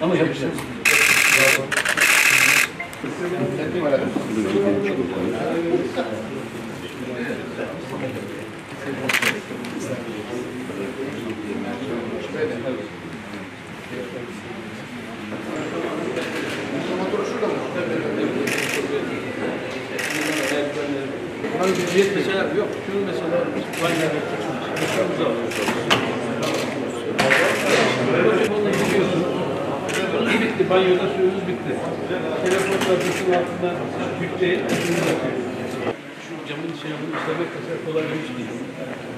Ama yapacağız. Hani bir mesela yok. Şunu mesela banyoda suyumuz bitti. Telefon tablosinin altından Türkçe'ye suyunu atıyoruz. Şu camın içine bunu işlemek kadar kolay bir iş değil.